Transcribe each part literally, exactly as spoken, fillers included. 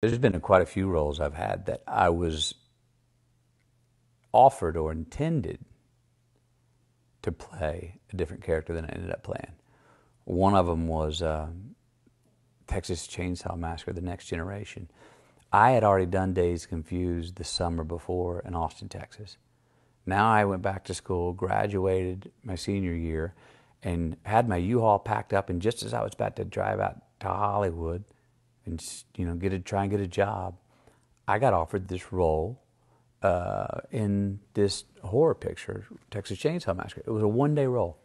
There's been a, quite a few roles I've had that I was offered or intended to play a different character than I ended up playing. One of them was um, Texas Chainsaw Massacre, The Next Generation. I had already done Days Confused the summer before in Austin, Texas. Now I went back to school, graduated my senior year, and had my U-Haul packed up, and just as I was about to drive out to Hollywood and, you know, get a, try and get a job, I got offered this role uh, in this horror picture, Texas Chainsaw Massacre. It was a one-day role.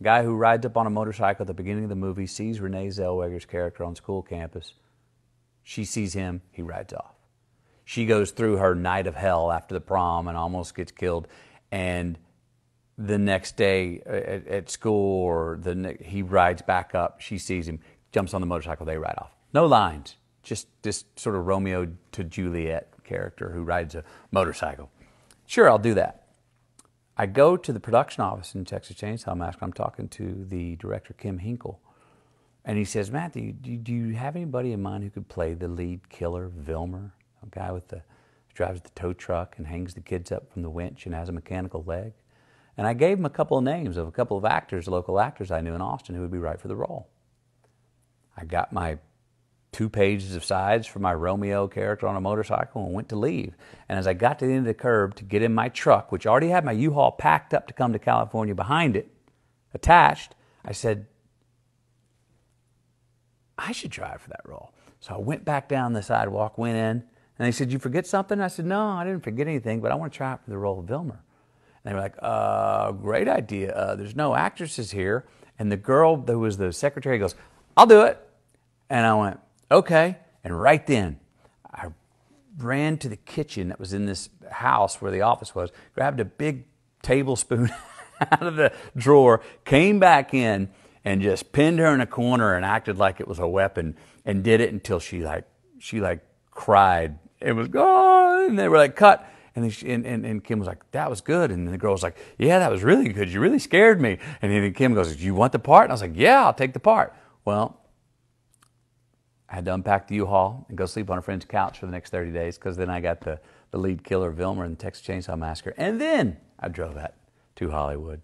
A guy who rides up on a motorcycle at the beginning of the movie, sees Renee Zellweger's character on school campus. She sees him, he rides off. She goes through her night of hell after the prom and almost gets killed, and the next day at, at school, or the ne he rides back up, she sees him, jumps on the motorcycle, they ride off. No lines, just this sort of Romeo to Juliet character who rides a motorcycle. Sure, I'll do that. I go to the production office in Texas Chainsaw Massacre. I'm talking to the director, Kim Hinkle, and he says, Matthew, do you have anybody in mind who could play the lead killer, Vilmer, a guy with the drives the tow truck and hangs the kids up from the winch and has a mechanical leg? And I gave him a couple of names of a couple of actors, local actors I knew in Austin who would be right for the role. I got my two pages of sides for my Romeo character on a motorcycle and went to leave. And as I got to the end of the curb to get in my truck, which already had my U-Haul packed up to come to California behind it, attached, I said, I should try for that role. So I went back down the sidewalk, went in, and they said, you forget something? I said, no, I didn't forget anything, but I want to try out for the role of Vilmer. And they were like, uh, great idea. Uh, there's no actresses here. And the girl who was the secretary goes, I'll do it. And I went, okay. And right then, I ran to the kitchen that was in this house where the office was, grabbed a big tablespoon out of the drawer, came back in, and just pinned her in a corner and acted like it was a weapon and did it until she like, she like cried. It was gone. And they were like, cut. And, then she, and, and, and Kim was like, that was good. And then the girl was like, yeah, that was really good. You really scared me. And then Kim goes, do you want the part? And I was like, yeah, I'll take the part. Well, I had to unpack the U-Haul and go sleep on a friend's couch for the next thirty days, because then I got the, the lead killer, Vilmer, in the Texas Chainsaw Massacre. And then I drove out to Hollywood.